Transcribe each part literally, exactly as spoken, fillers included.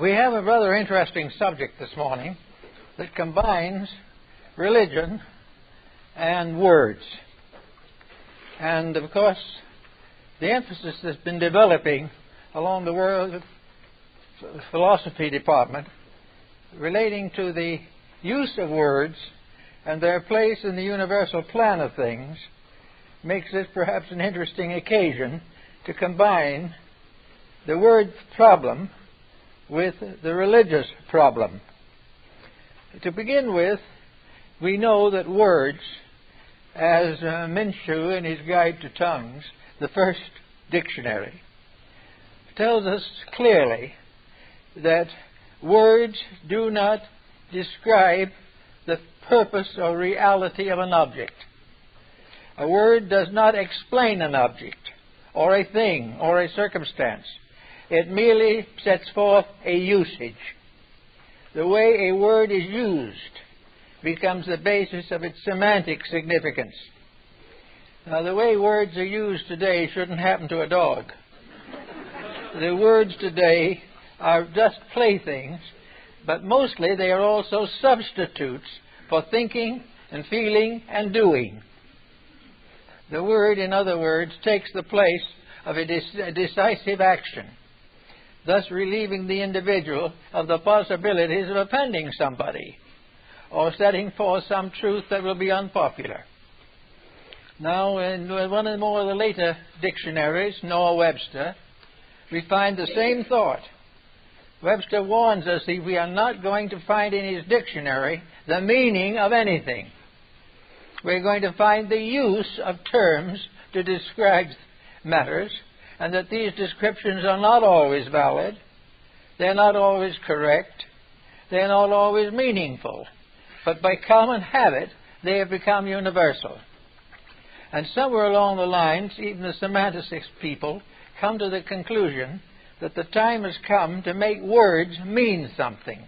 We have a rather interesting subject this morning that combines religion and words. And of course, the emphasis that's been developing along the world philosophy department relating to the use of words and their place in the universal plan of things makes this perhaps an interesting occasion to combine the word problem with the religious problem. To begin with, we know that words, as uh, Minshew in his Guide to Tongues, the first dictionary, tells us clearly that words do not describe the purpose or reality of an object. A word does not explain an object or a thing or a circumstance. It merely sets forth a usage. The way a word is used becomes the basis of its semantic significance. Now, the way words are used today shouldn't happen to a dog. The words today are just playthings, but mostly they are also substitutes for thinking and feeling and doing. The word, in other words, takes the place of a, de- a decisive action, thus relieving the individual of the possibilities of offending somebody or setting forth some truth that will be unpopular. Now, in one or more of the later dictionaries, Noah Webster, we find the same thought. Webster warns us that we are not going to find in his dictionary the meaning of anything. We're going to find the use of terms to describe matters, and that these descriptions are not always valid, they're not always correct, they're not always meaningful, but by common habit they have become universal. And somewhere along the lines, even the semantics people come to the conclusion that the time has come to make words mean something.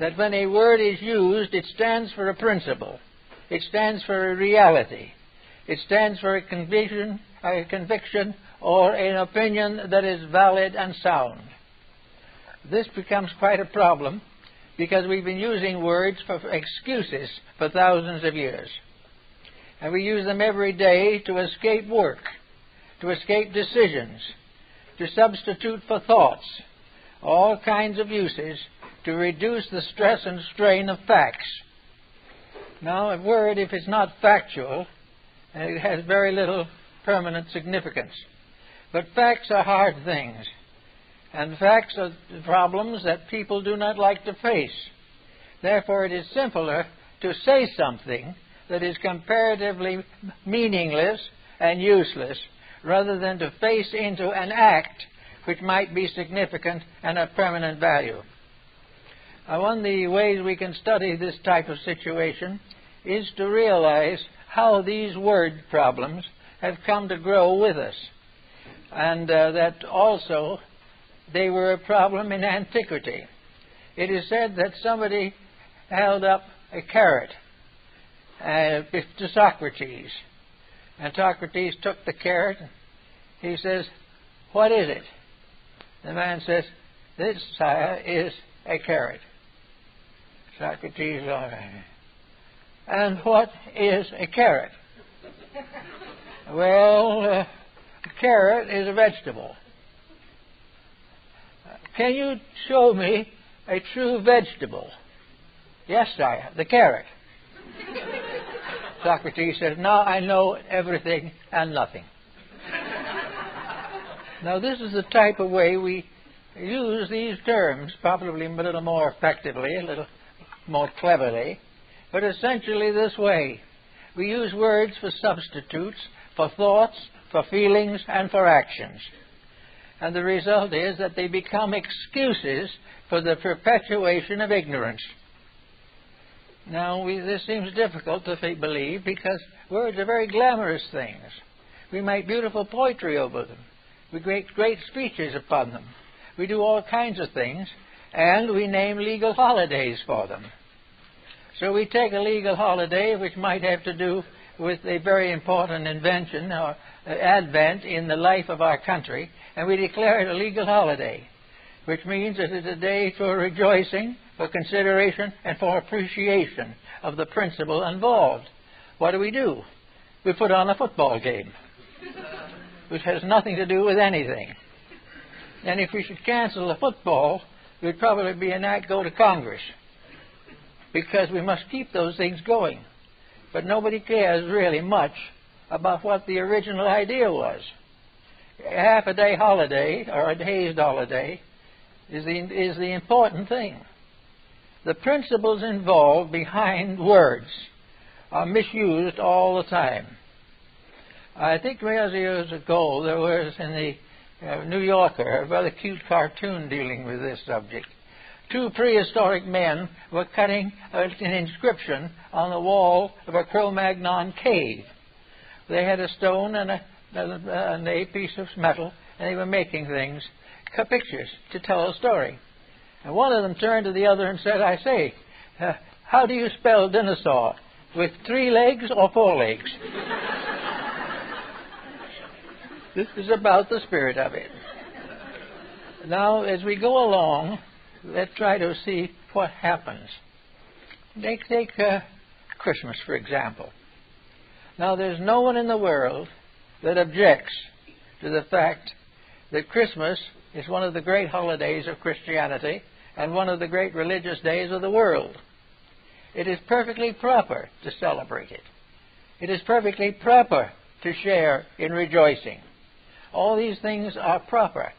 That when a word is used, it stands for a principle. It stands for a reality. It stands for a conviction, a conviction or an opinion that is valid and sound. This becomes quite a problem because we've been using words for excuses for thousands of years. And we use them every day to escape work, to escape decisions, to substitute for thoughts, all kinds of uses to reduce the stress and strain of facts. Now, a word, if it's not factual, it has very little permanent significance. But facts are hard things, and facts are problems that people do not like to face. Therefore, it is simpler to say something that is comparatively meaningless and useless, rather than to face into an act which might be significant and of permanent value. Now, one of the ways we can study this type of situation is to realize how these word problems have come to grow with us, and uh, that also they were a problem in antiquity. It is said that somebody held up a carrot uh, to Socrates, and Socrates took the carrot. He says, "What is it?" The man says, "This, sire, is a carrot." Socrates, "All right. And what is a carrot?" "Well, uh, a carrot is a vegetable." "Can you show me a true vegetable?" "Yes, sire, the carrot." Socrates says, "Now I know everything and nothing." Now, this is the type of way we use these terms, probably a little more effectively, a little more cleverly, but essentially this way. We use words for substitutes, for thoughts, for feelings, and for actions. And the result is that they become excuses for the perpetuation of ignorance. Now, we, this seems difficult to believe because words are very glamorous things. We make beautiful poetry over them. We make great speeches upon them. We do all kinds of things, and we name legal holidays for them. So we take a legal holiday which might have to do with a very important invention or advent in the life of our country, and we declare it a legal holiday. which means it is a day for rejoicing, for consideration, and for appreciation of the principle involved. What do we do? We put on a football game, which has nothing to do with anything. And if we should cancel the football, we'd probably be an act go to Congress, because we must keep those things going. But nobody cares really much about what the original idea was. Half a day holiday, or a day's holiday, is the, is the important thing. The principles involved behind words are misused all the time. I think many years ago there was in the uh, New Yorker a rather cute cartoon dealing with this subject. Two prehistoric men were cutting an inscription on the wall of a Cro-Magnon cave. They had a stone and a, and a piece of metal, and they were making things, pictures, to tell a story. And one of them turned to the other and said, I say, uh, how do you spell dinosaur? With three legs or four legs? This is about the spirit of it. Now, as we go along, let's try to see what happens. Take, take uh, Christmas, for example. Now, there's no one in the world that objects to the fact that Christmas is one of the great holidays of Christianity and one of the great religious days of the world. It is perfectly proper to celebrate it. It is perfectly proper to share in rejoicing. All these things are proper.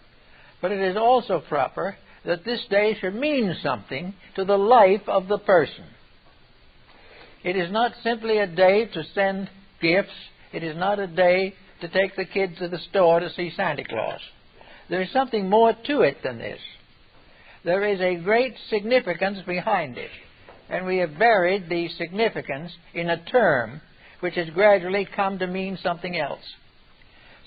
But it is also proper that this day should mean something to the life of the person. It is not simply a day to send gifts. It is not a day to take the kids to the store to see Santa Claus. There is something more to it than this. There is a great significance behind it, and we have buried the significance in a term which has gradually come to mean something else.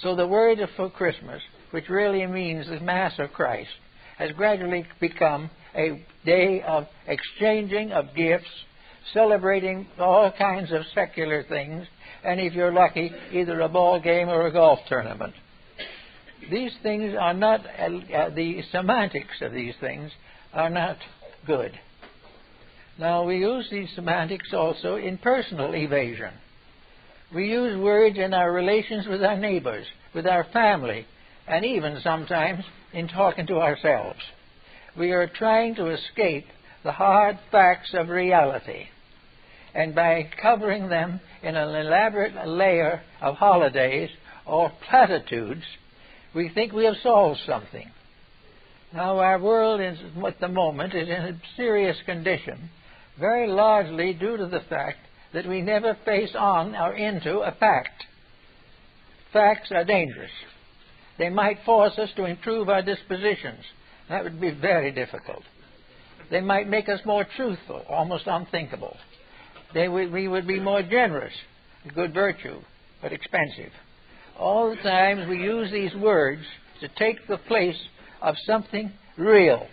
So the word for Christmas, which really means the Mass of Christ, has gradually become a day of exchanging of gifts, celebrating all kinds of secular things, and if you're lucky, either a ball game or a golf tournament. These things are not, uh, the semantics of these things are not good. Now, we use these semantics also in personal evasion. We use words in our relations with our neighbors, with our family, and even sometimes in talking to ourselves. We are trying to escape the hard facts of reality, and by covering them in an elaborate layer of holidays or platitudes, we think we have solved something. Now, our world is, at the moment is in a serious condition, very largely due to the fact that we never face on or into a fact. Facts are dangerous. They might force us to improve our dispositions. That would be very difficult. They might make us more truthful, almost unthinkable. They would, we would be more generous, a good virtue, but expensive. All the times we use these words to take the place of something real.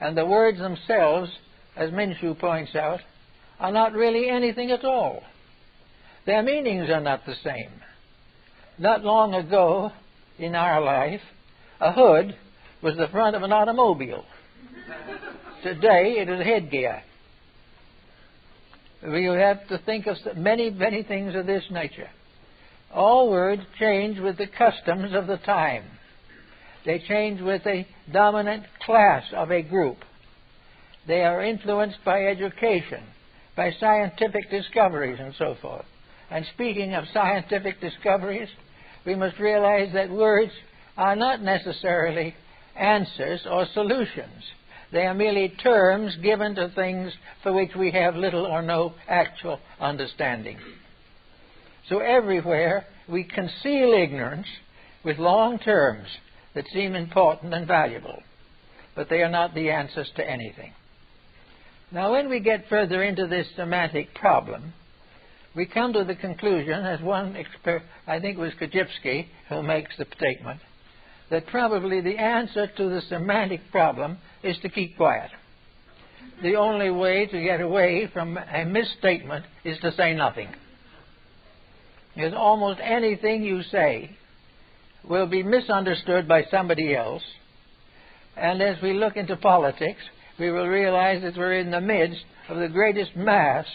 And the words themselves, as Minshew points out, are not really anything at all. Their meanings are not the same. Not long ago, in our life, a hood was the front of an automobile. Today, it is headgear. We have to think of many, many things of this nature. All words change with the customs of the time. They change with the dominant class of a group. They are influenced by education, by scientific discoveries, and so forth. And speaking of scientific discoveries, we must realize that words are not necessarily answers or solutions. They are merely terms given to things for which we have little or no actual understanding. So everywhere we conceal ignorance with long terms that seem important and valuable, but they are not the answers to anything. Now, when we get further into this semantic problem, we come to the conclusion, as one expert, I think it was Korzybski, who makes the statement, that probably the answer to the semantic problem is to keep quiet. The only way to get away from a misstatement is to say nothing. Because almost anything you say will be misunderstood by somebody else, And as we look into politics, we will realize that we're in the midst of the greatest mass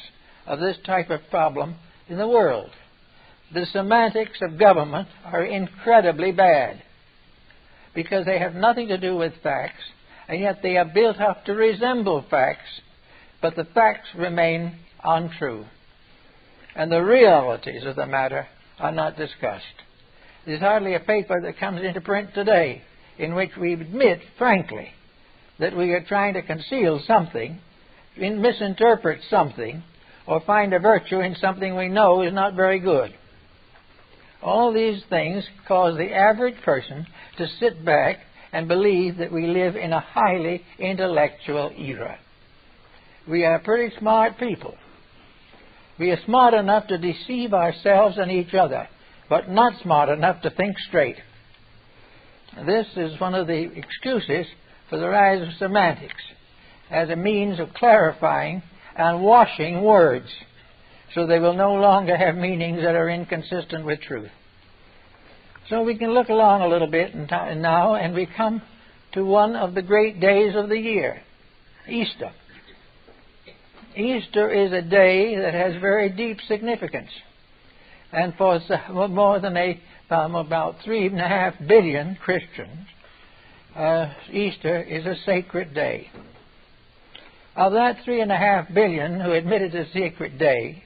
of this type of problem in the world. The semantics of government are incredibly bad because they have nothing to do with facts, and yet they are built up to resemble facts, but the facts remain untrue. And the realities of the matter are not discussed. There's hardly a paper that comes into print today in which we admit frankly that we are trying to conceal something, misinterpret something, or find a virtue in something we know is not very good. All these things cause the average person to sit back and believe that we live in a highly intellectual era. We are pretty smart people. We are smart enough to deceive ourselves and each other, but not smart enough to think straight. This is one of the excuses for the rise of semantics as a means of clarifying and washing words, so they will no longer have meanings that are inconsistent with truth. So we can look along a little bit in time now, and we come to one of the great days of the year, Easter. Easter is a day that has very deep significance, and for more than a, um, about three and a half billion Christians, uh, Easter is a sacred day. Of that three and a half billion who admitted a sacred day,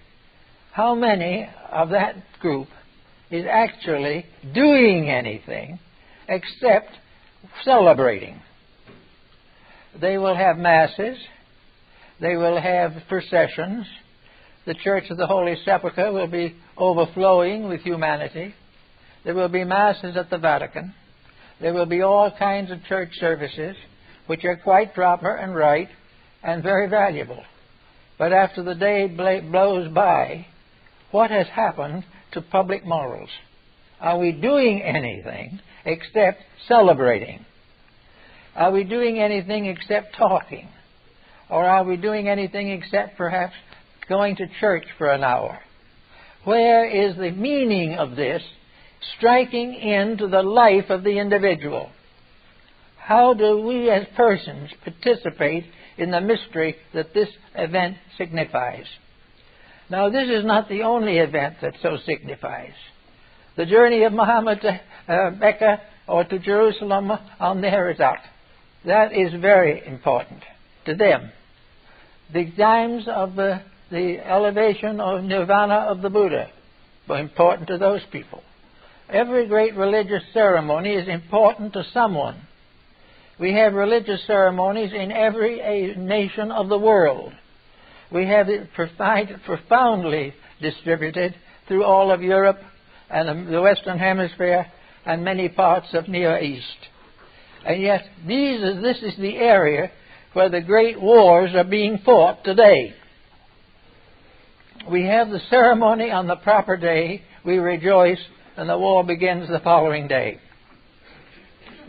how many of that group is actually doing anything except celebrating? They will have masses, they will have processions, the Church of the Holy Sepulchre will be overflowing with humanity, there will be masses at the Vatican, there will be all kinds of church services which are quite proper and right and very valuable. But after the day blows by, what has happened to public morals? Are we doing anything except celebrating? Are we doing anything except talking? Or are we doing anything except perhaps going to church for an hour? Where is the meaning of this striking into the life of the individual? How do we as persons participate in the mystery that this event signifies? Now, this is not the only event that so signifies. The journey of Muhammad to uh, Mecca or to Jerusalem on the Hira, that is very important to them. The times of the, the elevation of Nirvana of the Buddha were important to those people. Every great religious ceremony is important to someone. We have religious ceremonies in every nation of the world. We have it profoundly distributed through all of Europe and the Western Hemisphere and many parts of Near East. And yet, these is, this is the area where the great wars are being fought today. We have the ceremony on the proper day, we rejoice, and the war begins the following day.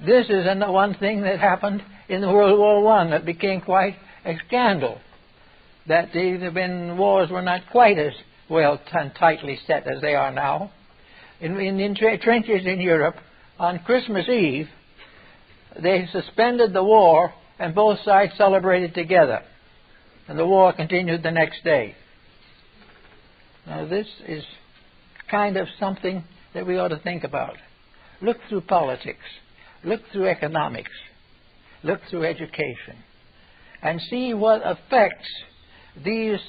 This is one thing that happened in World War One that became quite a scandal, that the wars were not quite as well tightly set as they are now. In, in, in trenches in Europe, on Christmas Eve, they suspended the war and both sides celebrated together. And the war continued the next day. Now this is kind of something that we ought to think about. Look through politics, look through economics, look through education, and see what effects these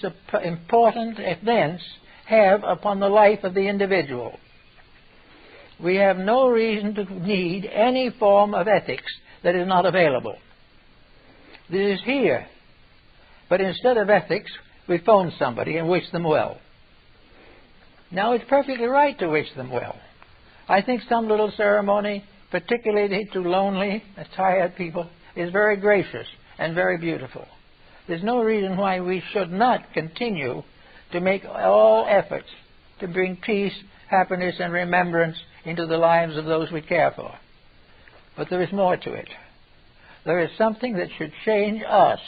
important events have upon the life of the individual. We have no reason to need any form of ethics that is not available. This is here. But instead of ethics, we phone somebody and wish them well. Now, it's perfectly right to wish them well. I think some little ceremony, particularly to lonely, tired people, is very gracious and very beautiful. There's no reason why we should not continue to make all efforts to bring peace, happiness, and remembrance into the lives of those we care for. But there is more to it. There is something that should change us.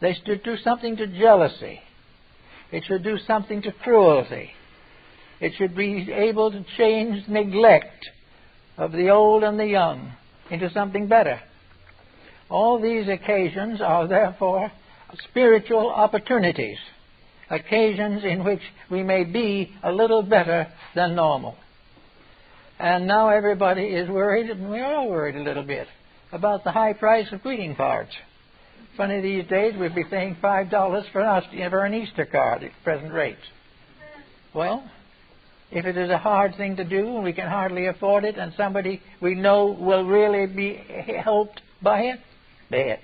They should do something to jealousy. It should do something to cruelty. It should be able to change neglect of the old and the young into something better, All these occasions are therefore spiritual opportunities, occasions in which we may be a little better than normal. And now everybody is worried, and we're all worried a little bit, about the high price of greeting cards. Funny, these days we'd be paying five dollars for an Easter card at present rates. Well, if it is a hard thing to do and we can hardly afford it, and somebody we know will really be helped by it, pay it.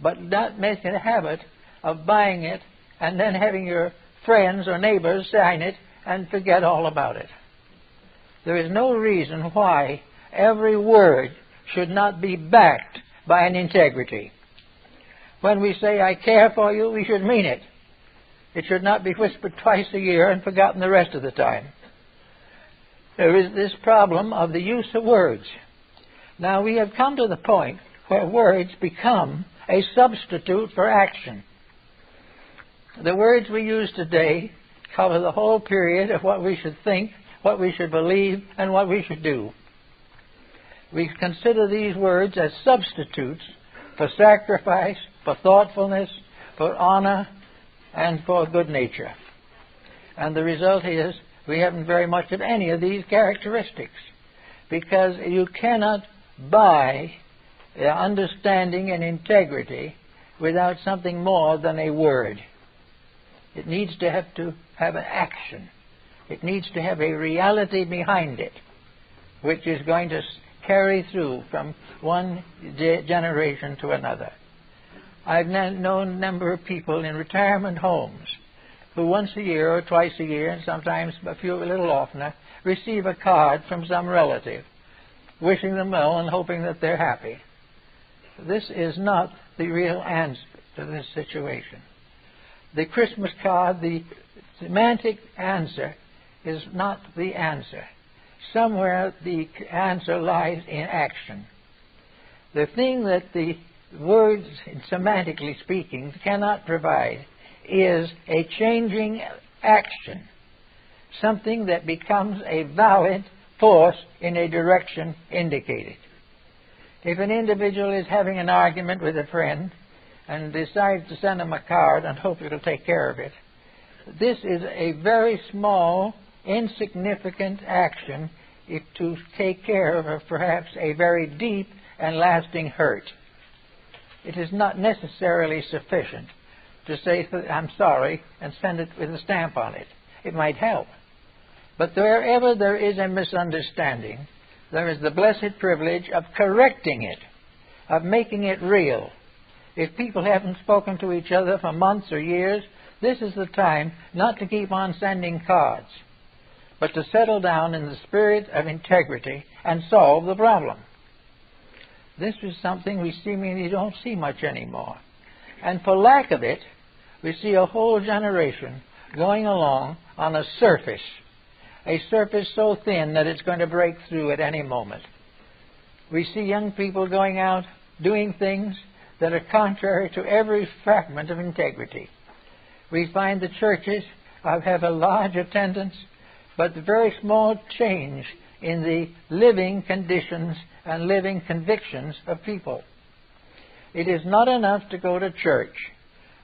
But not making a habit of buying it and then having your friends or neighbors sign it and forget all about it. There is no reason why every word should not be backed by an integrity. When we say, I care for you, we should mean it. It should not be whispered twice a year and forgotten the rest of the time. There is this problem of the use of words. Now we have come to the point where words become a substitute for action. The words we use today cover the whole period of what we should think, what we should believe, and what we should do. We consider these words as substitutes for sacrifice, for thoughtfulness, for honor, and for good nature. And the result is we haven't very much of any of these characteristics, because you cannot buy understanding and integrity without something more than a word. It needs to have to have an action. It needs to have a reality behind it, which is going to carry through from one de- generation to another. I've known a number of people in retirement homes who once a year or twice a year, and sometimes a few a little oftener, receive a card from some relative wishing them well and hoping that they're happy. This is not the real answer to this situation. The Christmas card, the semantic answer, is not the answer. Somewhere the answer lies in action. The thing that the words, semantically speaking, cannot provide is a changing action, something that becomes a valid force in a direction indicated. If an individual is having an argument with a friend and decides to send him a card and hope it'll take care of it, this is a very small, insignificant action if to take care of a, perhaps a very deep and lasting hurt. It is not necessarily sufficient to say, I'm sorry, and send it with a stamp on it. It might help. But wherever there is a misunderstanding, there is the blessed privilege of correcting it, of making it real. If people haven't spoken to each other for months or years, this is the time not to keep on sending cards, but to settle down in the spirit of integrity and solve the problem. This is something we seemingly don't see much anymore. And for lack of it, we see a whole generation going along on a surface, a surface so thin that it's going to break through at any moment. We see young people going out doing things that are contrary to every fragment of integrity. We find the churches have a large attendance, but the very small change in the living conditions and living convictions of people. It is not enough to go to church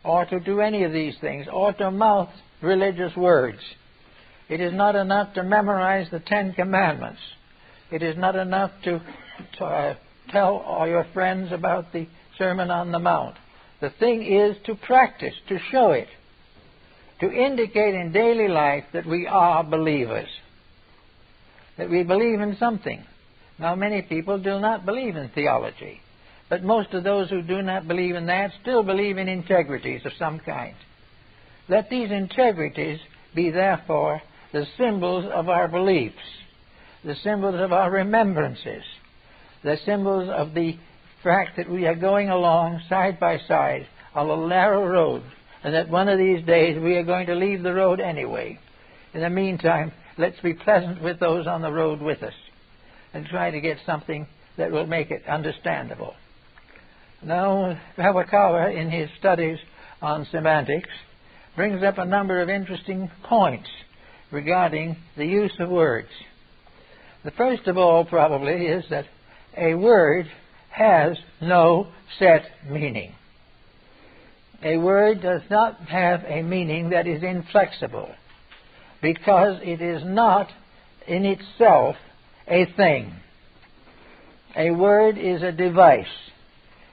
or to do any of these things or to mouth religious words. It is not enough to memorize the Ten Commandments. It is not enough to, to uh, tell all your friends about the Sermon on the Mount. The thing is to practice, to show it, to indicate in daily life that we are believers, that we believe in something. Now, many people do not believe in theology, but most of those who do not believe in that still believe in integrities of some kind. Let these integrities be, therefore, the symbols of our beliefs, the symbols of our remembrances, the symbols of the fact that we are going along side by side on a narrow road, and that one of these days we are going to leave the road anyway. In the meantime, let's be pleasant with those on the road with us and try to get something that will make it understandable. Now, Babakawa, in his studies on semantics, brings up a number of interesting points regarding the use of words. The first of all, probably, is that a word has no set meaning. A word does not have a meaning that is inflexible, because it is not in itself a thing. A word is a device.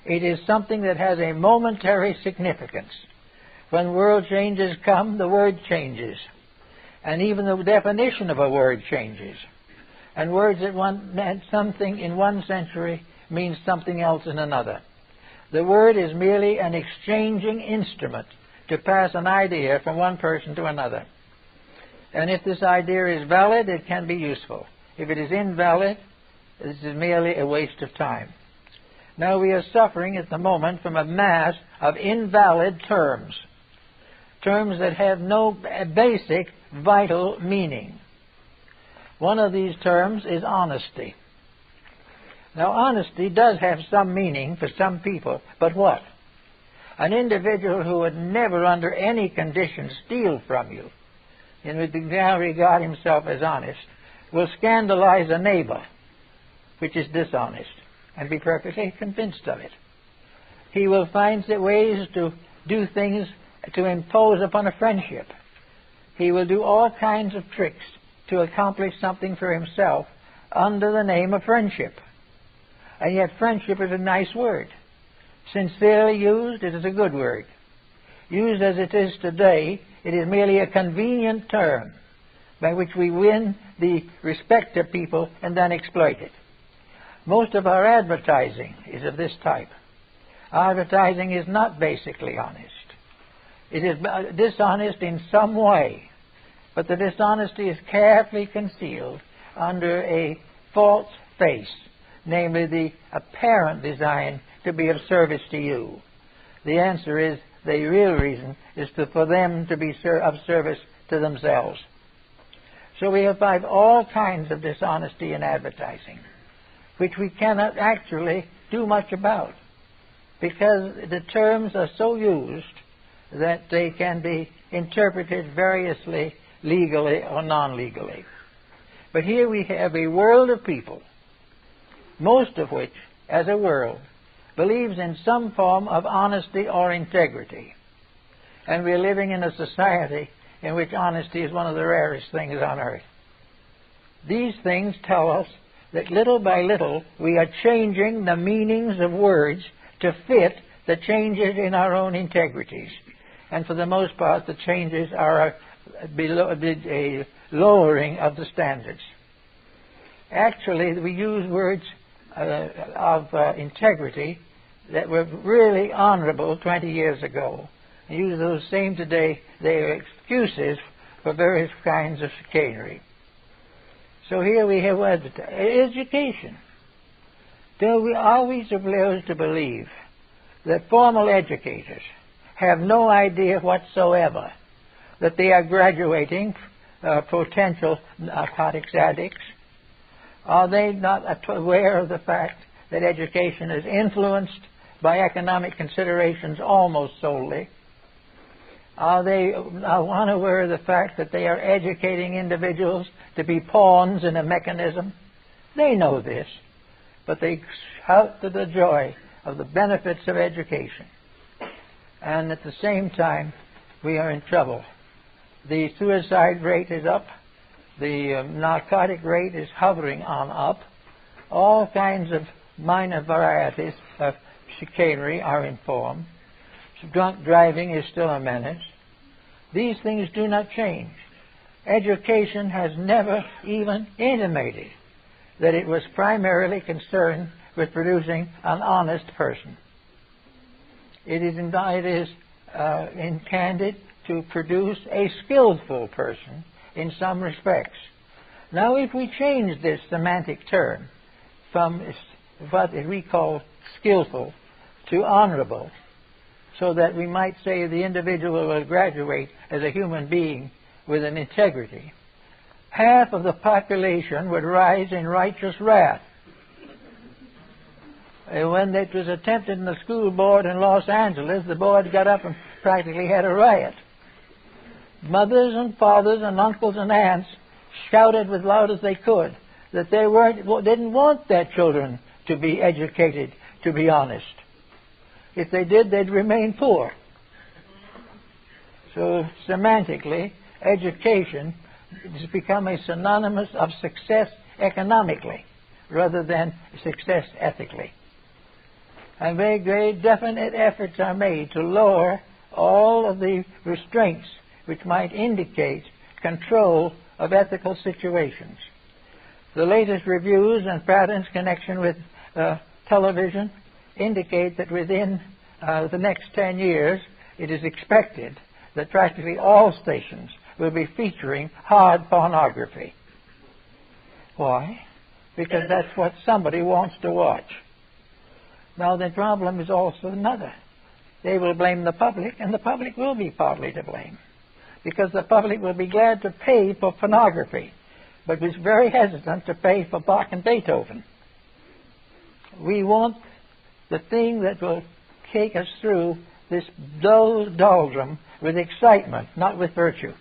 It is something that has a momentary significance. When world changes come, the word changes. And even the definition of a word changes. And words that one meant something in one century means something else in another. The word is merely an exchanging instrument to pass an idea from one person to another. And if this idea is valid, it can be useful. If it is invalid, this is merely a waste of time. Now we are suffering at the moment from a mass of invalid terms, terms that have no basic vital meaning. One of these terms is honesty. Now honesty does have some meaning for some people, but what? An individual who would never under any condition steal from you, and would now regard himself as honest, will scandalize a neighbor, which is dishonest, and be perfectly convinced of it. He will find ways to do things to impose upon a friendship. He will do all kinds of tricks to accomplish something for himself under the name of friendship. And yet friendship is a nice word. Sincerely used, it is a good word. Used as it is today, it is merely a convenient term by which we win the respect of people and then exploit it. Most of our advertising is of this type. Advertising is not basically honest. It is dishonest in some way, but the dishonesty is carefully concealed under a false face, namely the apparent design to be of service to you. The answer is the real reason is to, for them to be ser of service to themselves. So we have found all kinds of dishonesty in advertising, which we cannot actually do much about, because the terms are so used that they can be interpreted variously, legally or non-legally. But here we have a world of people, most of which, as a world, believes in some form of honesty or integrity. And we're living in a society in which honesty is one of the rarest things on earth. These things tell us that little by little we are changing the meanings of words to fit the changes in our own integrities. And for the most part, the changes are a, below, a lowering of the standards. Actually, we use words Uh, of uh, integrity that were really honorable twenty years ago. I use those same today. They are excuses for various kinds of chicanery. So here we have education. Though we are always obliged to believe that formal educators have no idea whatsoever that they are graduating uh, potential narcotics addicts. Are they not aware of the fact that education is influenced by economic considerations almost solely? Are they unaware of the fact that they are educating individuals to be pawns in a mechanism? They know this, but they shout to the joy of the benefits of education. And at the same time, we are in trouble. The suicide rate is up. The um, narcotic rate is hovering on up. All kinds of minor varieties of chicanery are in form. Drunk driving is still a menace. These things do not change. Education has never even intimated that it was primarily concerned with producing an honest person. It is, it is uh, intended to produce a skillful person in some respects. Now if we change this semantic term from what we call skillful to honorable, so that we might say the individual will graduate as a human being with an integrity, half of the population would rise in righteous wrath. And when that was attempted in the school board in Los Angeles, the board got up and practically had a riot. Mothers and fathers and uncles and aunts shouted as loud as they could that they weren't, didn't want their children to be educated to be honest. If they did, they'd remain poor. So semantically, education has become a synonymous of success economically rather than success ethically. And very, very definite efforts are made to lower all of the restraints which might indicate control of ethical situations. The latest reviews and patterns connection with uh, television indicate that within uh, the next ten years, it is expected that practically all stations will be featuring hard pornography. Why? Because that's what somebody wants to watch. Now the problem is also another. They will blame the public, and the public will be partly to blame, because the public will be glad to pay for pornography, but was very hesitant to pay for Bach and Beethoven. We want the thing that will take us through this dull doldrum with excitement, not with virtue.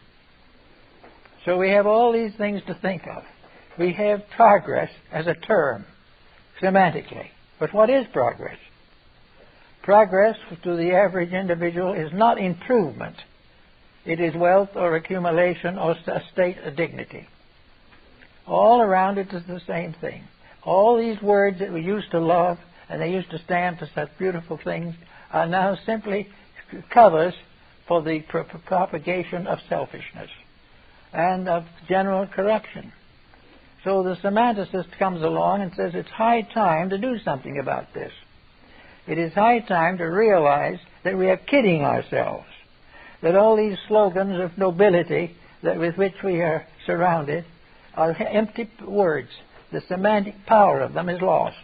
So we have all these things to think of. We have progress as a term, semantically. But what is progress? Progress to the average individual is not improvement. It is wealth or accumulation or a state of dignity. All around it is the same thing. All these words that we used to love and they used to stand for such beautiful things are now simply covers for the pro propagation of selfishness and of general corruption. So the semanticist comes along and says it's high time to do something about this. It is high time to realize that we are kidding ourselves, that all these slogans of nobility that with which we are surrounded are empty words. The semantic power of them is lost.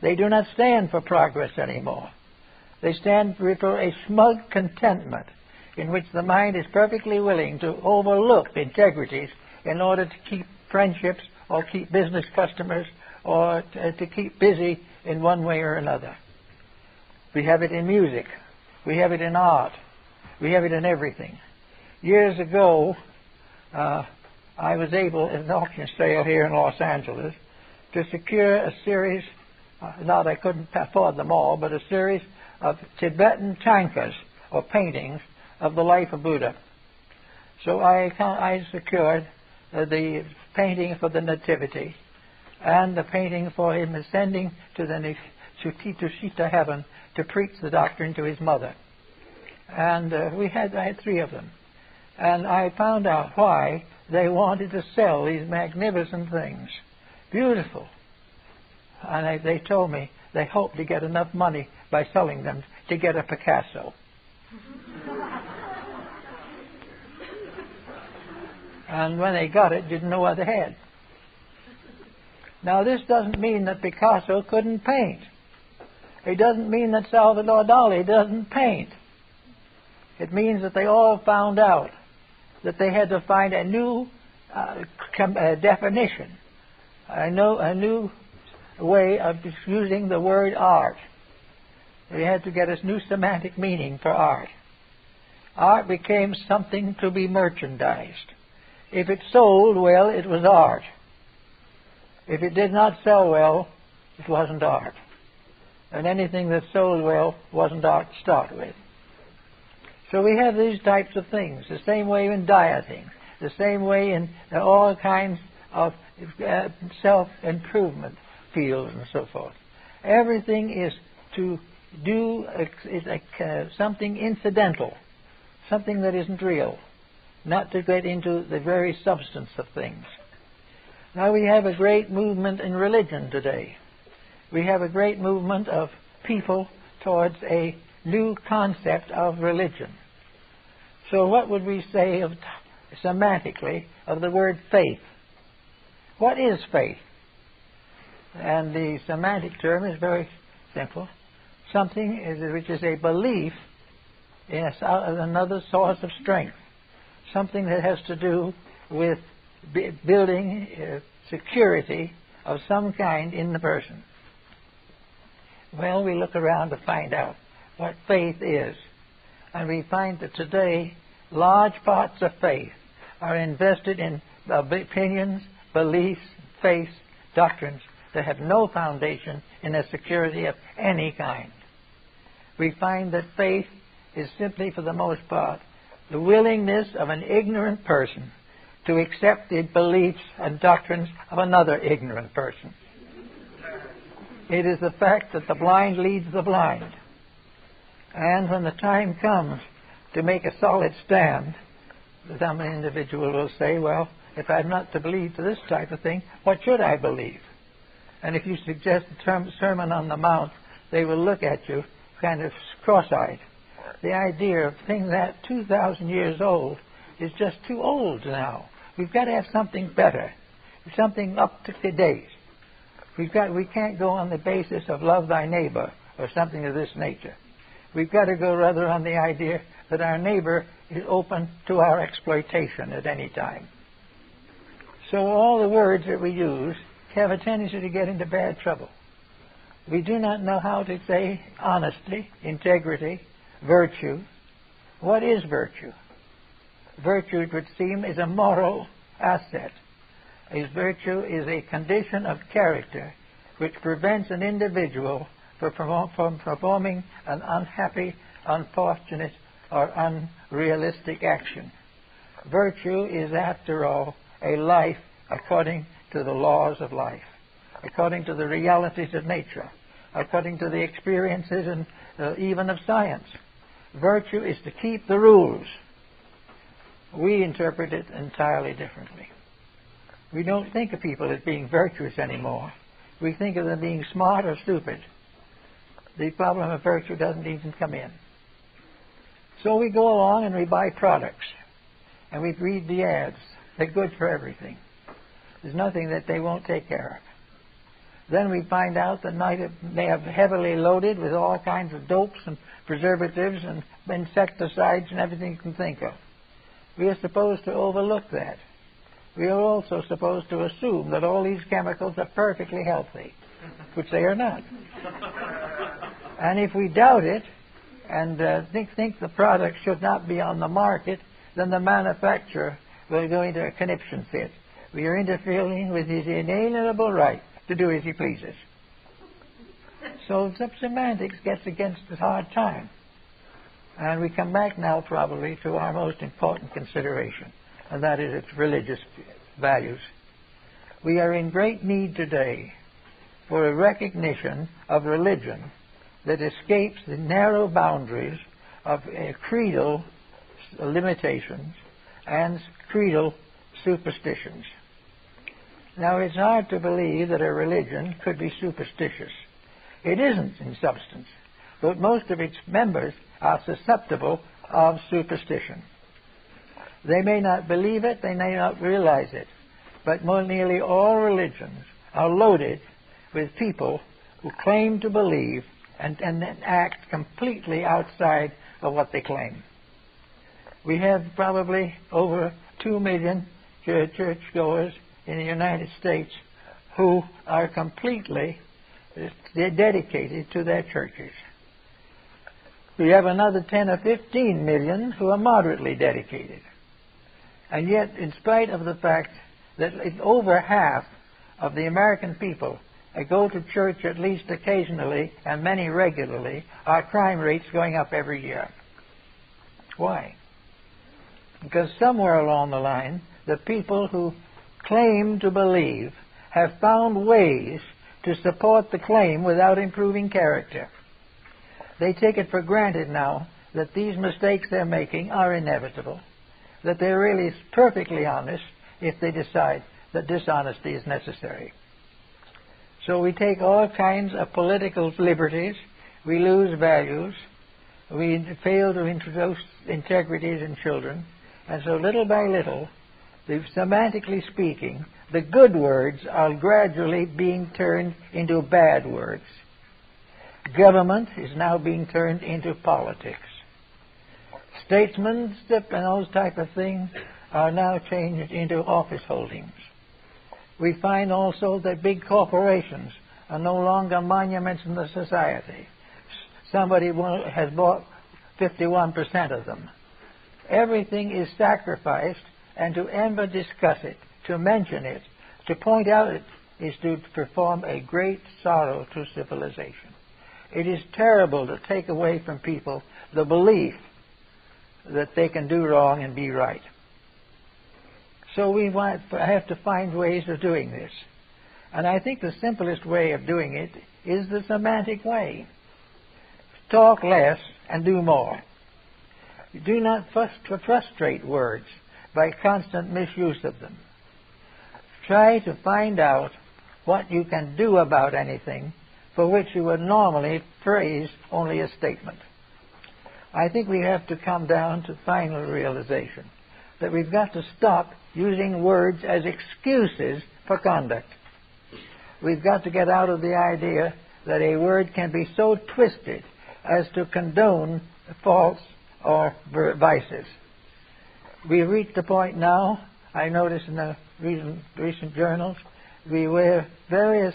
They do not stand for progress anymore. They stand for a smug contentment in which the mind is perfectly willing to overlook integrities in order to keep friendships or keep business customers or to, to keep busy in one way or another. We have it in music. We have it in art. We have it in everything. Years ago, uh, I was able, at an auction sale here in Los Angeles, to secure a series, uh, not I couldn't afford them all, but a series of Tibetan tankas or paintings of the life of Buddha. So I, I secured uh, the painting for the Nativity and the painting for him ascending to the to Sita heaven to preach the doctrine to his mother. And uh, we had, I had three of them. And I found out why they wanted to sell these magnificent things. Beautiful. And I, they told me they hoped to get enough money by selling them to get a Picasso. And when they got it, didn't know what they had. Now this doesn't mean that Picasso couldn't paint. It doesn't mean that Salvador Dali doesn't paint. It means that they all found out that they had to find a new uh, com uh, definition, a new, a new way of using the word art. They had to get a new semantic meaning for art. Art became something to be merchandised. If it sold well, it was art. If it did not sell well, it wasn't art. And anything that sold well wasn't art to start with. So we have these types of things, the same way in dieting, the same way in all kinds of uh, self-improvement fields and so forth. Everything is to do a, is a, uh, something incidental, something that isn't real, not to get into the very substance of things. Now we have a great movement in religion today. We have a great movement of people towards a new concept of religion. So what would we say of, semantically of the word faith? What is faith? And the semantic term is very simple. Something is, which is a belief in a, another source of strength. Something that has to do with building uh, security of some kind in the person. Well, we look around to find out what faith is. And we find that today, large parts of faith are invested in opinions, beliefs, faiths, doctrines that have no foundation in a security of any kind. We find that faith is simply, for the most part, the willingness of an ignorant person to accept the beliefs and doctrines of another ignorant person. It is the fact that the blind leads the blind. And when the time comes to make a solid stand, some individual will say, well, if I'm not to believe to this type of thing, what should I believe? And if you suggest the term Sermon on the Mount, they will look at you kind of cross-eyed. The idea of things that two thousand years old is just too old now. We've got to have something better, something up to date. We've got, we can't go on the basis of love thy neighbor or something of this nature. We've got to go rather on the idea that our neighbor is open to our exploitation at any time. So all the words that we use have a tendency to get into bad trouble. We do not know how to say honesty, integrity, virtue. What is virtue? Virtue, it would seem, is a moral asset. A virtue is a condition of character which prevents an individual from performing an unhappy, unfortunate, or unrealistic action. Virtue is, after all, a life according to the laws of life, according to the realities of nature, according to the experiences and uh, even of science. Virtue is to keep the rules. We interpret it entirely differently. We don't think of people as being virtuous anymore. We think of them being smart or stupid. The problem of virtue doesn't even come in. So we go along and we buy products, and we read the ads. They're good for everything. There's nothing that they won't take care of. Then we find out that they have heavily loaded with all kinds of dopes and preservatives and insecticides and everything you can think of. We are supposed to overlook that. We are also supposed to assume that all these chemicals are perfectly healthy, which they are not. And if we doubt it and uh, think, think the product should not be on the market, then the manufacturer will go into a conniption fit. We are interfering with his inalienable right to do as he pleases. So semantics gets against the hard time. And we come back now probably to our most important consideration, and that is its religious values. We are in great need today for a recognition of religion that escapes the narrow boundaries of uh, creedal limitations and creedal superstitions. Now, it's hard to believe that a religion could be superstitious. It isn't in substance, but most of its members are susceptible of superstition. They may not believe it, they may not realize it, but more nearly all religions are loaded with people who claim to believe and, and then act completely outside of what they claim. We have probably over two million churchgoers in the United States who are completely dedicated to their churches. We have another ten or fifteen million who are moderately dedicated. And yet, in spite of the fact that over half of the American people go to church at least occasionally and many regularly, our crime rate's going up every year. Why? Because somewhere along the line, the people who claim to believe have found ways to support the claim without improving character. They take it for granted now that these mistakes they're making are inevitable, that they're really perfectly honest if they decide that dishonesty is necessary. So we take all kinds of political liberties, we lose values, we fail to introduce integrities in children, and so little by little, semantically speaking, the good words are gradually being turned into bad words. Government is now being turned into politics. Statesmanship and those type of things are now changed into office holdings. We find also that big corporations are no longer monuments in the society. Somebody has bought fifty-one percent of them. Everything is sacrificed, and to ever discuss it, to mention it, to point out is to perform a great sorrow to civilization. It is terrible to take away from people the belief that they can do wrong and be right. So we want, have to find ways of doing this. And I think the simplest way of doing it is the semantic way. Talk less and do more. Do not frustrate words by constant misuse of them. Try to find out what you can do about anything for which you would normally praise only a statement. I think we have to come down to final realization that we've got to stop using words as excuses for conduct. We've got to get out of the idea that a word can be so twisted as to condone faults or vices. We've reached the point now, I notice in the recent, recent journals, we were various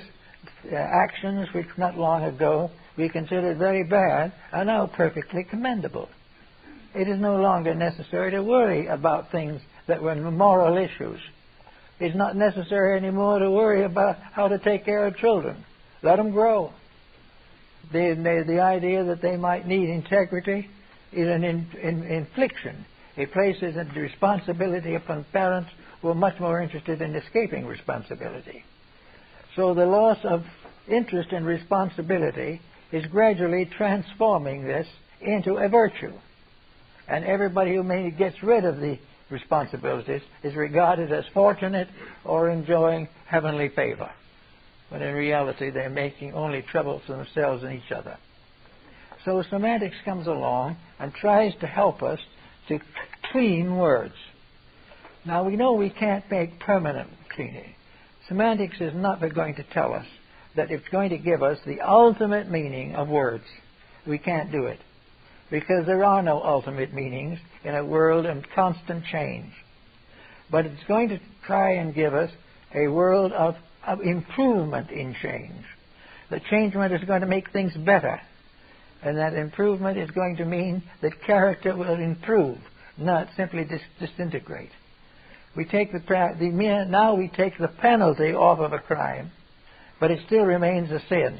uh, actions which not long ago we considered very bad are now perfectly commendable. It is no longer necessary to worry about things that were moral issues. It's not necessary anymore to worry about how to take care of children. Let them grow. The, the, the idea that they might need integrity is an in, in, infliction. It places a responsibility upon parents who are much more interested in escaping responsibility. So the loss of interest in responsibility is gradually transforming this into a virtue. And everybody who maybe gets rid of the responsibilities is regarded as fortunate or enjoying heavenly favor, when in reality they're making only trouble for themselves and each other. So semantics comes along and tries to help us to clean words. Now we know we can't make permanent cleaning. Semantics is not going to tell us that it's going to give us the ultimate meaning of words. We can't do it, because there are no ultimate meanings in a world of constant change. But it's going to try and give us a world of, of improvement in change. The changement is going to make things better, and that improvement is going to mean that character will improve, not simply dis disintegrate. We take the, the mere, now we take the penalty off of a crime, but it still remains a sin.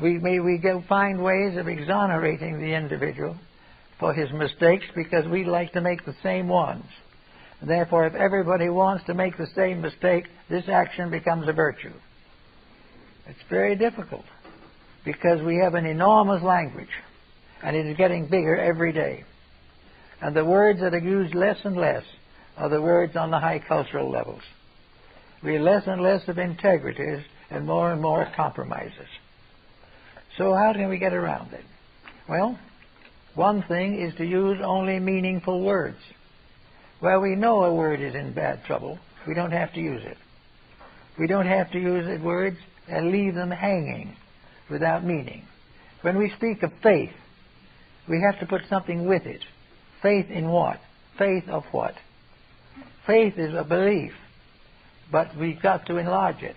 We may we go find ways of exonerating the individual for his mistakes, because we like to make the same ones. And therefore, if everybody wants to make the same mistake, this action becomes a virtue. It's very difficult, because we have an enormous language, and it is getting bigger every day. And the words that are used less and less are the words on the high cultural levels. We are less and less of integrities and more and more compromises. So how can we get around it? Well, one thing is to use only meaningful words. Where we know a word is in bad trouble, we don't have to use it. We don't have to use words and leave them hanging without meaning. When we speak of faith, we have to put something with it. Faith in what? Faith of what? Faith is a belief, but we've got to enlarge it.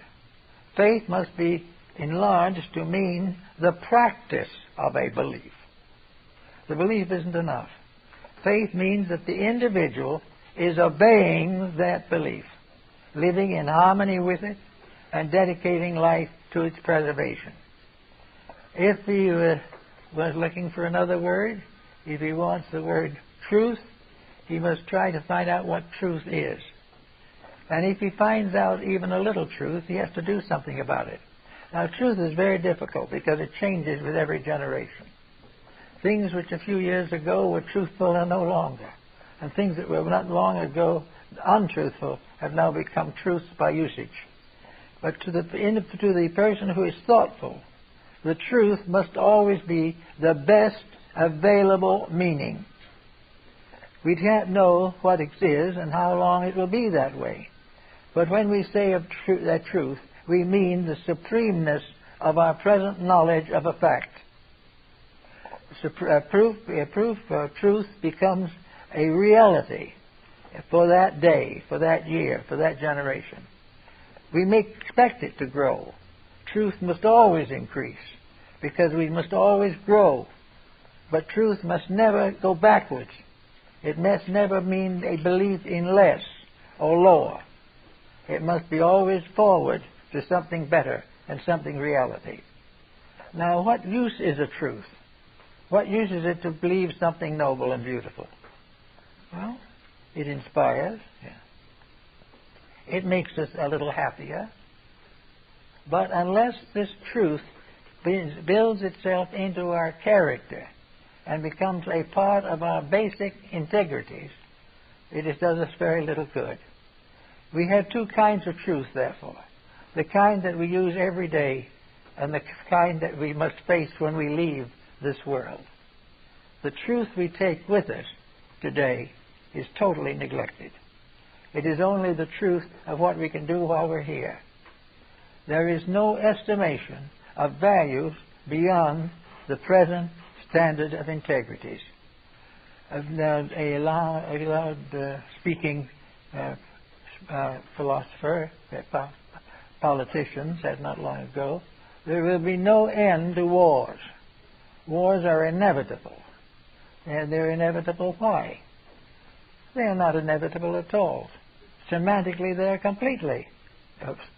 Faith must be enlarged to mean the practice of a belief. The belief isn't enough. Faith means that the individual is obeying that belief, living in harmony with it, and dedicating life to its preservation. If he uh, was looking for another word, if he wants the word truth, he must try to find out what truth is. And if he finds out even a little truth, he has to do something about it. Now, truth is very difficult because it changes with every generation. Things which a few years ago were truthful are no longer. And things that were not long ago untruthful have now become truths by usage. But to the, to the person who is thoughtful, the truth must always be the best available meaning. We can't know what it is and how long it will be that way. But when we say of tr- that truth, we mean the supremeness of our present knowledge of a fact. A proof, a proof of truth becomes a reality for that day, for that year, for that generation. We may expect it to grow. Truth must always increase, because we must always grow. But truth must never go backwards. It must never mean a belief in less or lower. It must be always forward to something better and something reality. Now, what use is a truth? What use is it to believe something noble and beautiful? Well, it inspires. Yeah. It makes us a little happier. But unless this truth builds itself into our character and becomes a part of our basic integrities, it does us very little good. We have two kinds of truth, therefore. The kind that we use every day and the kind that we must face when we leave this world. The truth we take with us today is totally neglected. It is only the truth of what we can do while we're here. There is no estimation of values beyond the present standard of integrities. A loud-speaking uh, uh, uh, philosopher, uh, politician, said not long ago, there will be no end to wars. Wars are inevitable. And they're inevitable why? They are not inevitable at all. Semantically, they are completely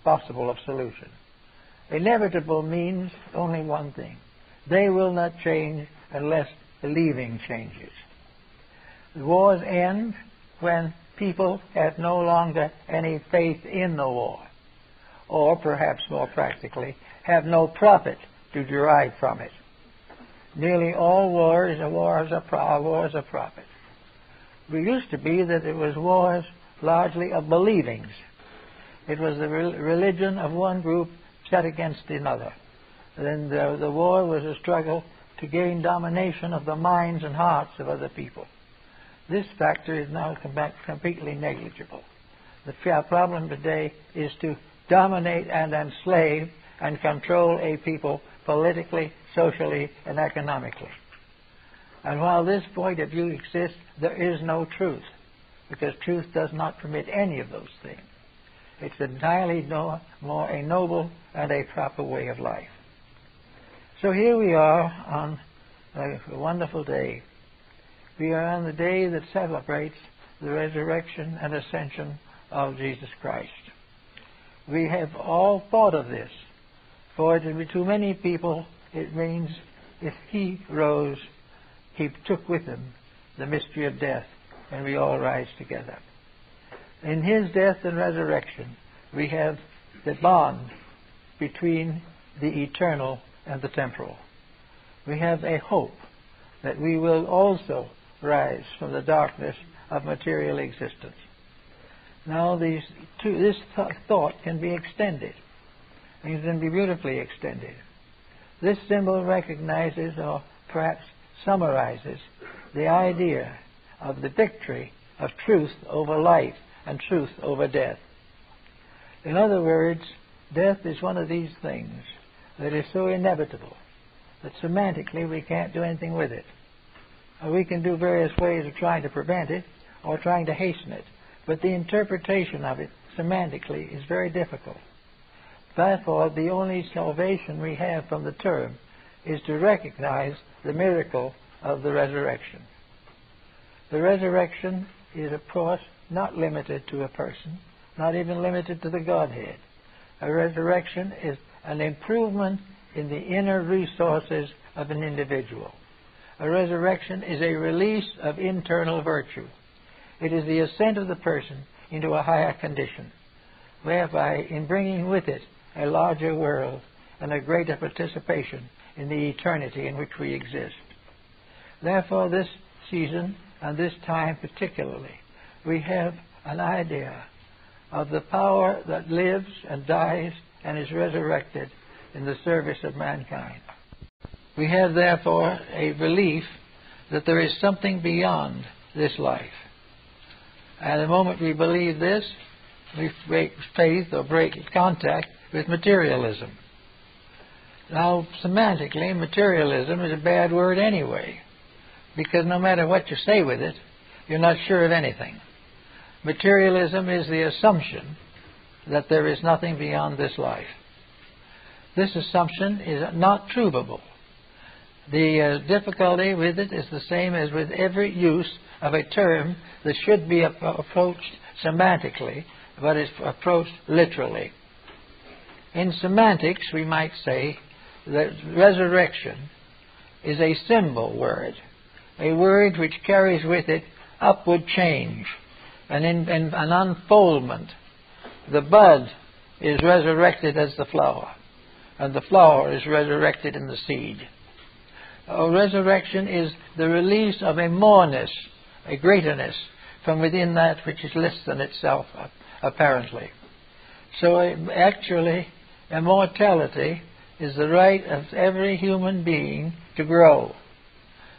possible of solution. Inevitable means only one thing. They will not change unless the leaving changes. The wars end when people have no longer any faith in the war, or perhaps more practically, have no profit to derive from it. Nearly all wars are wars of profit. We used to be that it was wars largely of believings. It was the religion of one group set against another. Then the, the war was a struggle to gain domination of the minds and hearts of other people. This factor is now completely negligible. The problem today is to dominate and enslave and control a people politically, socially, and economically. And while this point of view exists, there is no truth, because truth does not permit any of those things. It's entirely no, more a noble and a proper way of life. So here we are on a wonderful day. We are on the day that celebrates the resurrection and ascension of Jesus Christ. We have all thought of this, for to many people it means if he rose, he took with him the mystery of death, and we all rise together. In his death and resurrection, we have the bond between the eternal and the temporal. We have a hope that we will also rise from the darkness of material existence. Now, these two, this th thought can be extended. It can be beautifully extended. This symbol recognizes, or perhaps summarizes, the idea of the victory of truth over life and truth over death. In other words, death is one of these things that is so inevitable that semantically we can't do anything with it. We can do various ways of trying to prevent it or trying to hasten it, but the interpretation of it semantically is very difficult. Therefore, the only salvation we have from the term is to recognize the miracle of the resurrection. The resurrection is, of course, not limited to a person, not even limited to the Godhead. A resurrection is an improvement in the inner resources of an individual. A resurrection is a release of internal virtue. It is the ascent of the person into a higher condition, whereby in bringing with it a larger world and a greater participation in the eternity in which we exist. Therefore, this season and this time particularly, we have an idea of the power that lives and dies and is resurrected in the service of mankind. We have, therefore, a belief that there is something beyond this life. And the moment we believe this, we break faith or break contact with materialism. Now, semantically, materialism is a bad word anyway, because no matter what you say with it, you're not sure of anything. Materialism is the assumption that there is nothing beyond this life. This assumption is not provable. The uh, difficulty with it is the same as with every use of a term that should be approached semantically but it's approached literally. In semantics, we might say that resurrection is a symbol word, a word which carries with it upward change, an, in, an unfoldment. The bud is resurrected as the flower, and the flower is resurrected in the seed. Oh, resurrection is the release of a moreness, a greaterness, from within that which is less than itself, apparently. So actually, immortality is the right of every human being to grow.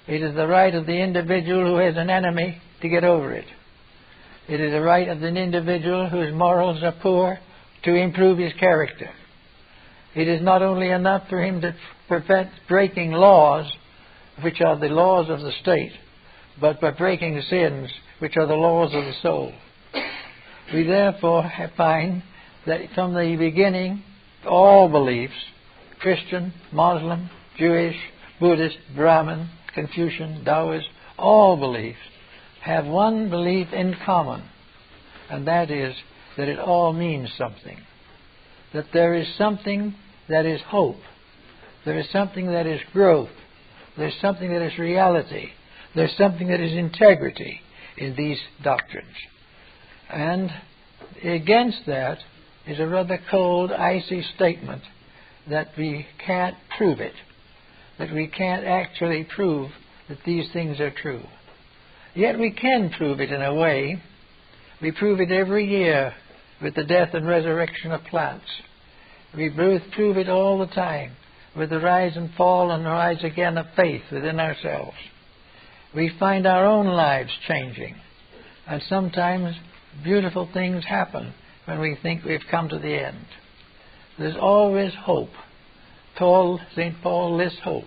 It is the right of the individual who has an enemy to get over it. It is the right of an individual whose morals are poor to improve his character. It is not only enough for him to prevent breaking laws, which are the laws of the state, but by breaking sins, which are the laws of the soul. We therefore find that from the beginning, all beliefs, Christian, Muslim, Jewish, Buddhist, Brahmin, Confucian, Taoist, all beliefs have one belief in common, and that is that it all means something. That there is something that is hope. There is something that is growth. There's something that is reality. There's something that is integrity in these doctrines. And against that is a rather cold, icy statement that we can't prove it, that we can't actually prove that these things are true. Yet we can prove it in a way. We prove it every year with the death and resurrection of plants. We prove it all the time with the rise and fall and the rise again of faith within ourselves. We find our own lives changing, and sometimes beautiful things happen when we think we've come to the end. There's always hope. Paul, Saint Paul lists hope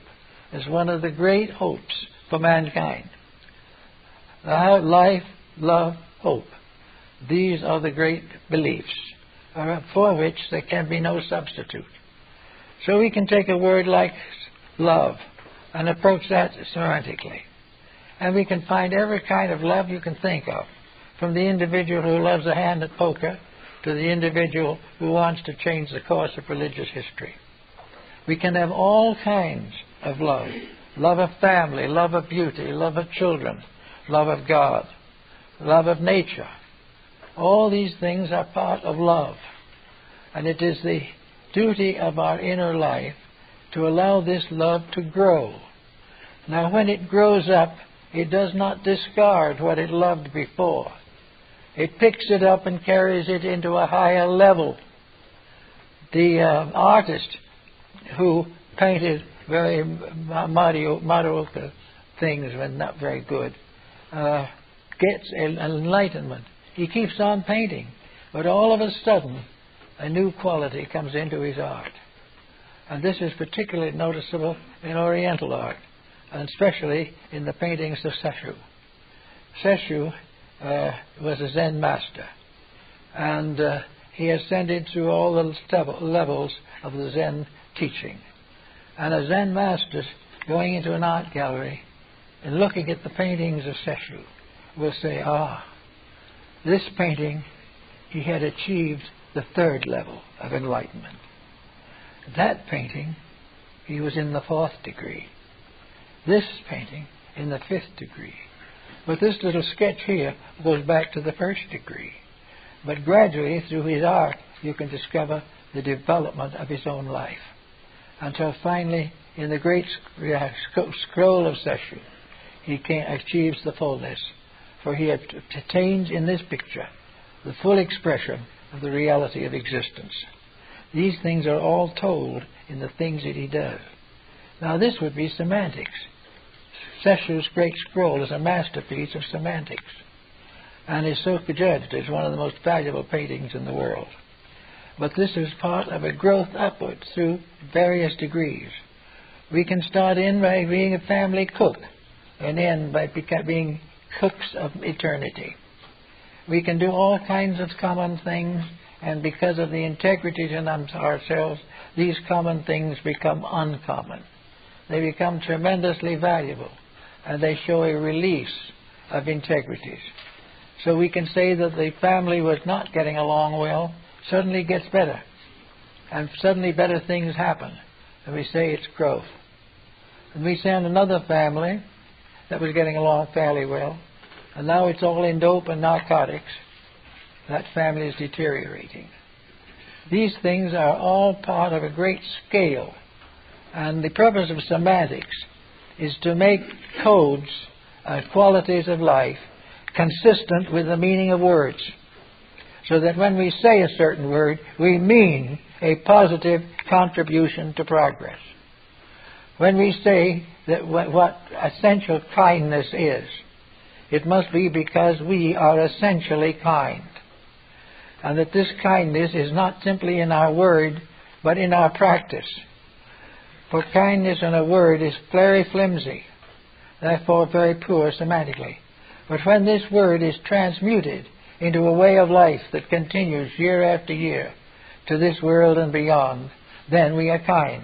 as one of the great hopes for mankind. Life, love, hope. These are the great beliefs for which there can be no substitute. So we can take a word like love and approach that semantically. And we can find every kind of love you can think of, from the individual who loves a hand at poker to the individual who wants to change the course of religious history. We can have all kinds of love. Love of family, love of beauty, love of children, love of God, love of nature. All these things are part of love. And it is the duty of our inner life to allow this love to grow. Now when it grows up, it does not discard what it loved before. It picks it up and carries it into a higher level. The uh, artist who painted very mediocre things, but not very good, uh, gets an enlightenment. He keeps on painting, but all of a sudden, a new quality comes into his art. And this is particularly noticeable in Oriental art, and especially in the paintings of Sesshu. Sesshu uh, was a Zen master, and uh, he ascended through all the levels of the Zen teaching. And a Zen master going into an art gallery and looking at the paintings of Sesshu will say, ah, this painting, he had achieved the third level of enlightenment. That painting, he was in the fourth degree. This painting in the fifth degree. But this little sketch here goes back to the first degree. But gradually, through his art, you can discover the development of his own life. Until finally, in the great scroll of Sesshu, he achieves the fullness. For he attains in this picture the full expression of the reality of existence. These things are all told in the things that he does. Now this would be semantics. Sesshu's Great Scroll is a masterpiece of semantics, and is so judged as one of the most valuable paintings in the world. But this is part of a growth upward through various degrees. We can start in by being a family cook, and end by being cooks of eternity. We can do all kinds of common things, and because of the integrity in ourselves, these common things become uncommon. They become tremendously valuable, and they show a release of integrities. So we can say that the family was not getting along well, suddenly gets better. And suddenly better things happen. And we say it's growth. And we send another family that was getting along fairly well, and now it's all in dope and narcotics. That family is deteriorating. These things are all part of a great scale. And the purpose of semantics is to make codes and qualities of life consistent with the meaning of words. So that when we say a certain word, we mean a positive contribution to progress. When we say that what essential kindness is, it must be because we are essentially kind. And that this kindness is not simply in our word, but in our practice. For kindness in a word is very flimsy, therefore very poor semantically. But when this word is transmuted into a way of life that continues year after year to this world and beyond, then we are kind.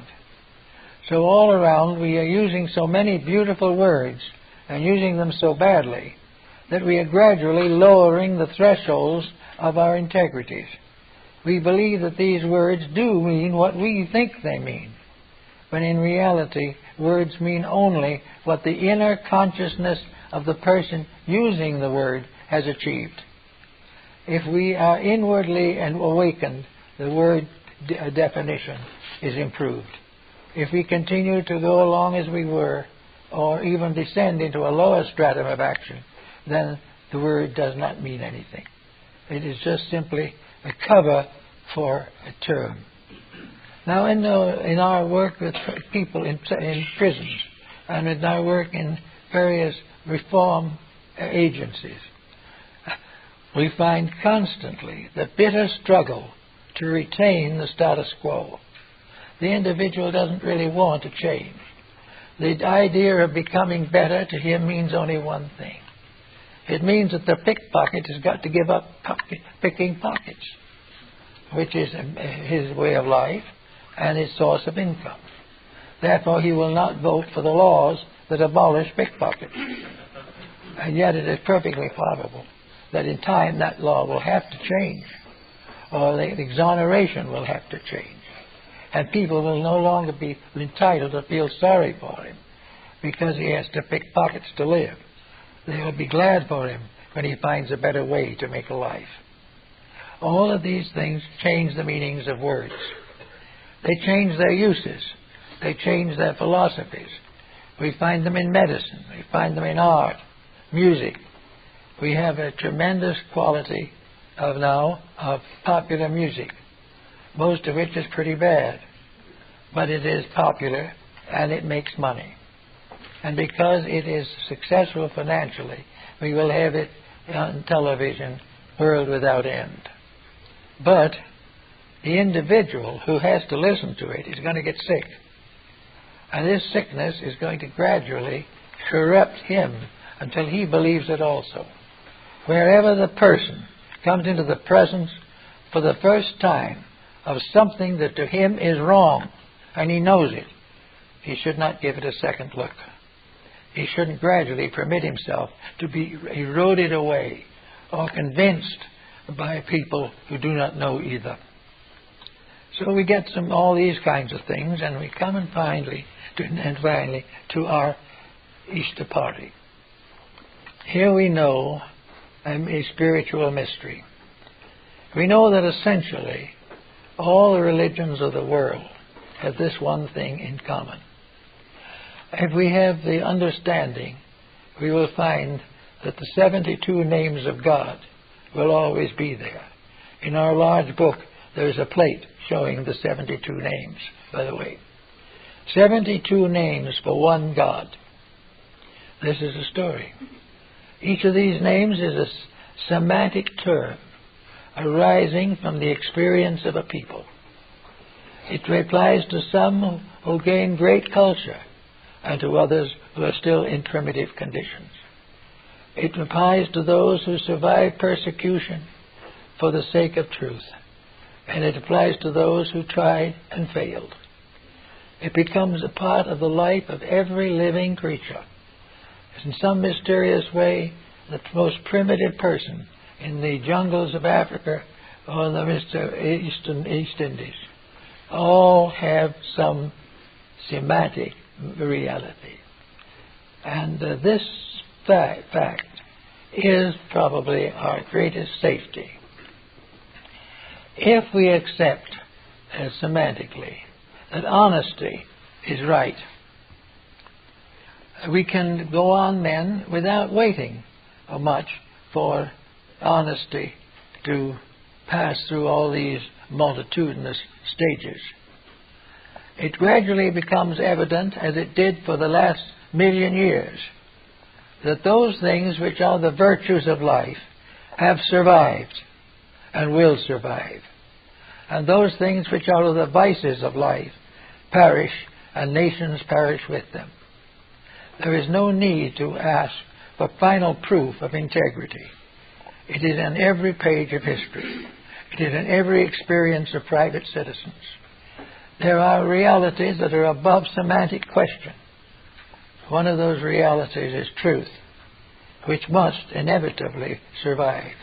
So all around we are using so many beautiful words and using them so badly that we are gradually lowering the thresholds of our integrities. We believe that these words do mean what we think they mean, when in reality words mean only what the inner consciousness of the person using the word has achieved. If we are inwardly awakened, the word de- definition is improved. If we continue to go along as we were, or even descend into a lower stratum of action, then the word does not mean anything. It is just simply a cover for a term. Now in, the, in our work with people in, in prisons, and in our work in various reform agencies, we find constantly the bitter struggle to retain the status quo. The individual doesn't really want to change. The idea of becoming better to him means only one thing. It means that the pickpocket has got to give up pocket, picking pockets, which is his way of life and his source of income. Therefore, he will not vote for the laws that abolish pickpockets. And yet it is perfectly probable that in time that law will have to change, or the exoneration will have to change. And people will no longer be entitled to feel sorry for him because he has to pick pockets to live. They'll be glad for him when he finds a better way to make a life. All of these things change the meanings of words. They change their uses. They change their philosophies. We find them in medicine. We find them in art, music. We have a tremendous quality of now of popular music, most of which is pretty bad, but it is popular and it makes money. And because it is successful financially, we will have it on television, world without end. But the individual who has to listen to it is going to get sick. And this sickness is going to gradually corrupt him until he believes it also. Wherever the person comes into the presence for the first time of something that to him is wrong, and he knows it, he should not give it a second look. He shouldn't gradually permit himself to be eroded away or convinced by people who do not know either. So we get some all these kinds of things, and we come and finally to, and finally to our Easter party. Here we know um, a spiritual mystery. We know that essentially all the religions of the world have this one thing in common. If we have the understanding, we will find that the seventy-two names of God will always be there. In our large book, there is a plate showing the seventy-two names, by the way. seventy-two names for one God. This is a story. Each of these names is a semantic term arising from the experience of a people. It replies to some who gain great culture and to others who are still in primitive conditions. It replies to those who survive persecution for the sake of truth, and it applies to those who tried and failed. It becomes a part of the life of every living creature. In some mysterious way, the most primitive person in the jungles of Africa or the eastern East Indies, all have some semantic reality. And uh, this fa fact is probably our greatest safety. If we accept uh, semantically that honesty is right, we can go on then without waiting much for honesty to pass through all these multitudinous stages. It gradually becomes evident, as it did for the last million years, that those things which are the virtues of life have survived and will survive, and those things which are the vices of life perish, and nations perish with them. There is no need to ask for final proof of integrity. It is in every page of history. It is in every experience of private citizens. There are realities that are above semantic question. One of those realities is truth, which must inevitably survive.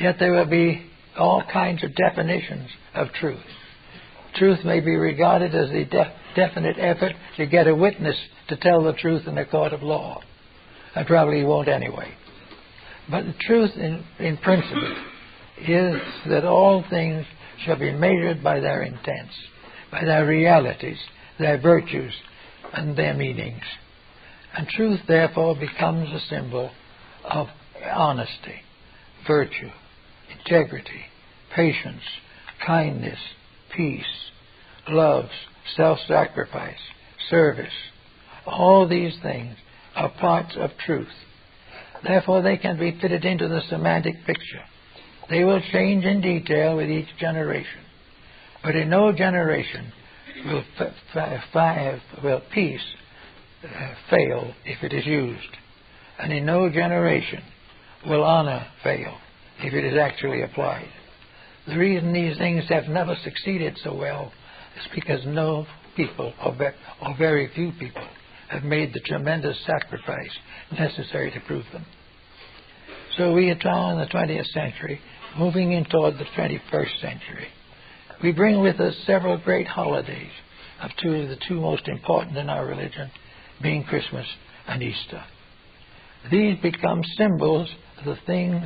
Yet there will be all kinds of definitions of truth. Truth may be regarded as the de definite effort to get a witness to tell the truth in a court of law. I probably won't anyway. But the truth in, in principle is that all things shall be measured by their intents, by their realities, their virtues, and their meanings. And truth, therefore, becomes a symbol of honesty, virtue, integrity, patience, kindness, peace, love, self-sacrifice, service. All these things are parts of truth. Therefore, they can be fitted into the semantic picture. They will change in detail with each generation. But in no generation will, f f f will peace uh, fail if it is used. And in no generation will honor fail if it is actually applied. The reason these things have never succeeded so well is because no people, or, ve or very few people, have made the tremendous sacrifice necessary to prove them. So we are now in the twentieth century, moving in toward the twenty-first century. We bring with us several great holidays, of two of the two most important in our religion, being Christmas and Easter. These become symbols of the things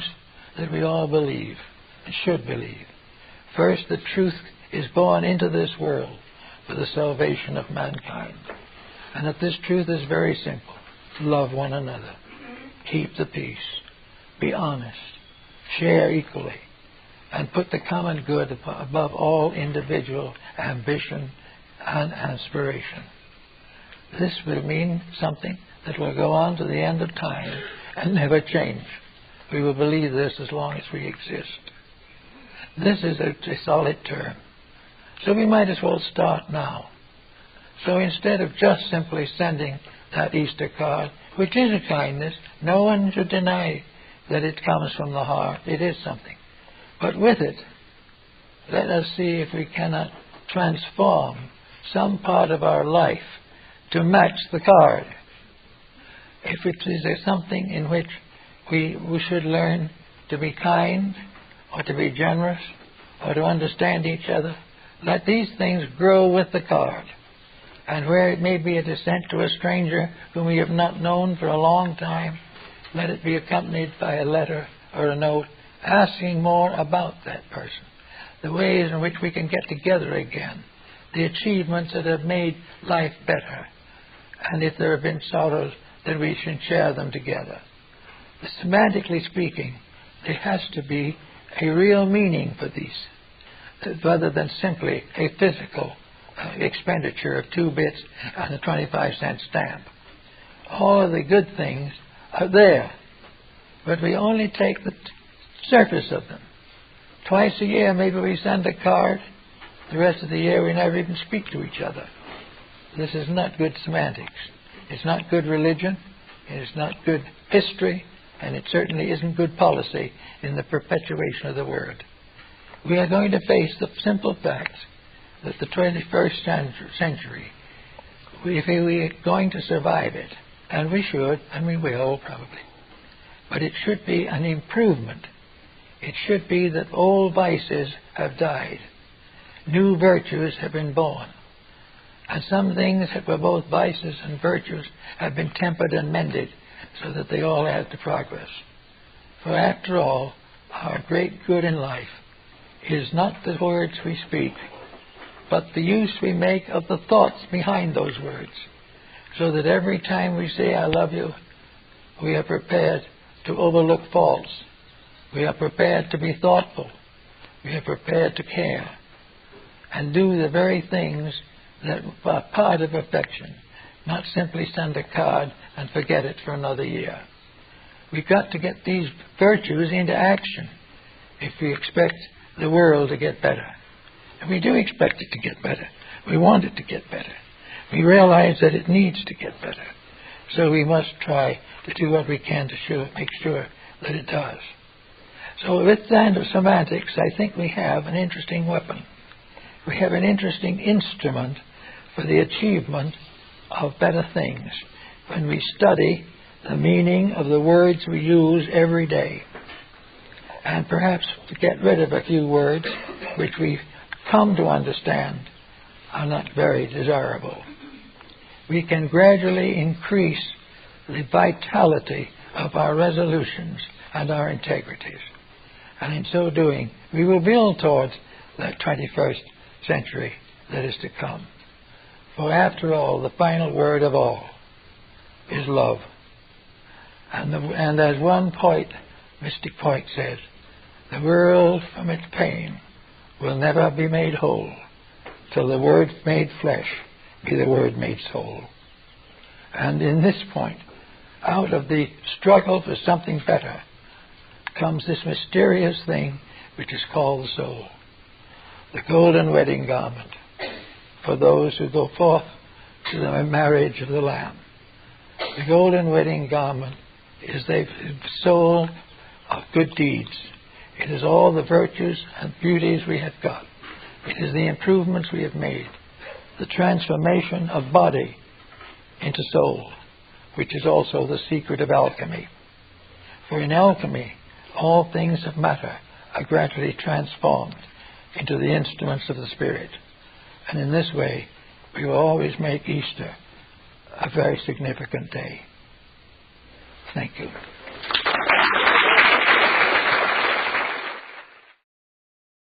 that we all believe and should believe. First, the truth is born into this world for the salvation of mankind. And that this truth is very simple. Love one another. Keep the peace. Be honest. Share equally. And put the common good above all individual ambition and aspiration. This will mean something that will go on to the end of time and never change. We will believe this as long as we exist. This is a, a solid term. So we might as well start now. So instead of just simply sending that Easter card, which is a kindness, no one should deny that it comes from the heart. It is something. But with it, let us see if we cannot transform some part of our life to match the card. If it is something in which we, we should learn to be kind, or to be generous, or to understand each other, let these things grow with the card. And where it may be a descent to a stranger whom we have not known for a long time, let it be accompanied by a letter or a note asking more about that person, the ways in which we can get together again, the achievements that have made life better, and if there have been sorrows, then we should share them together. But semantically speaking, there has to be a real meaning for these, rather than simply a physical expenditure of two bits and a twenty-five cent stamp. All of the good things are there, but we only take the surface of them. Twice a year maybe we send a card, the rest of the year we never even speak to each other. This is not good semantics. It's not good religion, it's not good history, and it certainly isn't good policy in the perpetuation of the word. We are going to face the simple fact that the twenty-first century, if we are going to survive it, and we should, and we will probably, but it should be an improvement. It should be that old vices have died, new virtues have been born, and some things that were both vices and virtues have been tempered and mended so that they all add to progress. For after all, our great good in life is not the words we speak, but the use we make of the thoughts behind those words, so that every time we say, I love you, we are prepared to overlook faults. We are prepared to be thoughtful. We are prepared to care and do the very things that are part of affection, not simply send a card and forget it for another year. We've got to get these virtues into action if we expect the world to get better. And we do expect it to get better. We want it to get better. We realize that it needs to get better. So we must try to do what we can to sure, make sure that it does. So with the end of semantics, I think we have an interesting weapon. We have an interesting instrument for the achievement of better things when we study the meaning of the words we use every day, and perhaps to get rid of a few words which we've come to understand are not very desirable. We can gradually increase the vitality of our resolutions and our integrities, and in so doing we will build towards that twenty-first century that is to come. For after all, the final word of all is love. And, the, and as one poet, mystic poet, says, the world from its pain will never be made whole till the word made flesh be the word made soul. And in this point, out of the struggle for something better, comes this mysterious thing which is called the soul, the golden wedding garment for those who go forth to the marriage of the Lamb. The golden wedding garment is the soul of good deeds. It is all the virtues and beauties we have got. It is the improvements we have made, the transformation of body into soul, which is also the secret of alchemy. For in alchemy, all things of matter are gradually transformed into the instruments of the Spirit. And in this way, we will always make Easter a very significant day. Thank you.